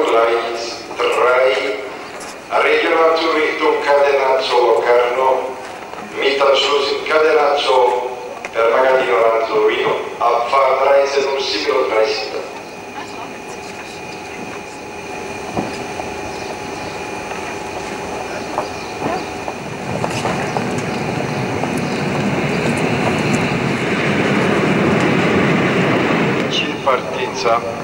rai, regionatu ritu cadenazzo Locarno, mitalsus cadenazzo per magadino razzo vino, a far reise non siglo traisita. Partenza.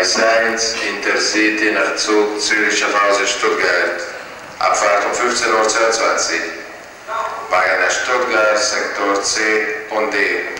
Gleis 1, Intercity nach Zug, Zürich, Schaffhausen, Stuttgart, Abfahrt um 15:22 Uhr, Bayern, Stuttgart, Sektor C und D.